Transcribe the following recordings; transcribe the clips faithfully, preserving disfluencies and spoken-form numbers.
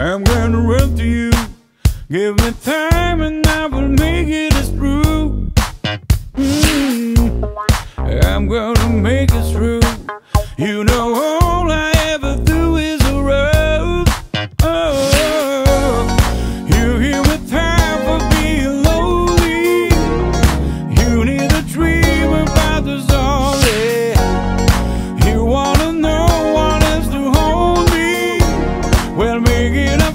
I'm gonna run to you. Give me time and I will make it as true. mm, I'm gonna make it through. You know all I ever do is a road. Oh, you give me time for being lonely. You need a dream about the story. You wanna know what is to hold me. Well, make it up.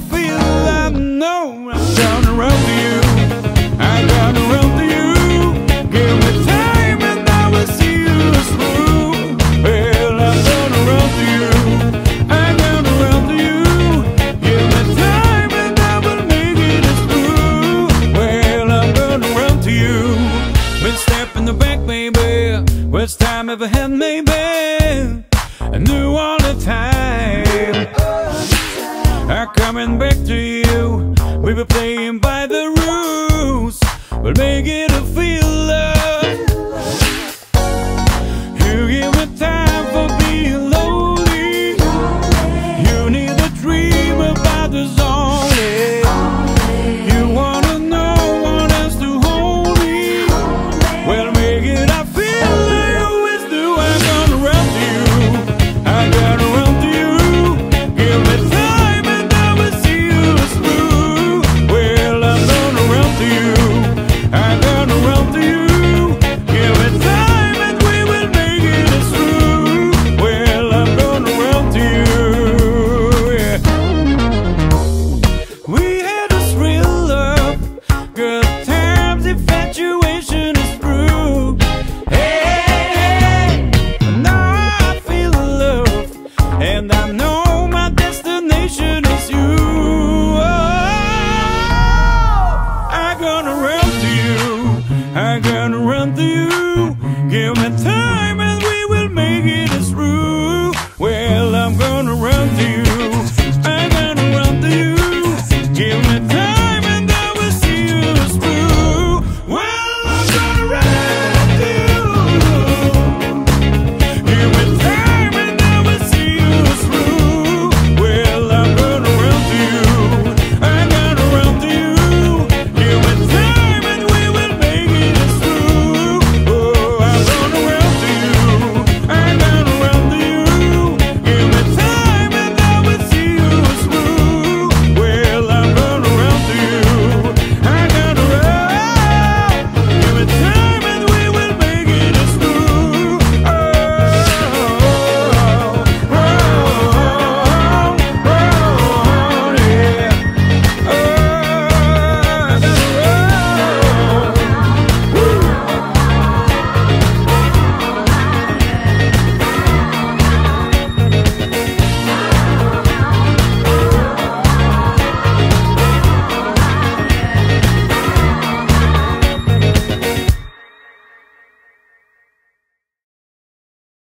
First time ever had me, babe. I knew all the time. I'm coming back to you. We were playing.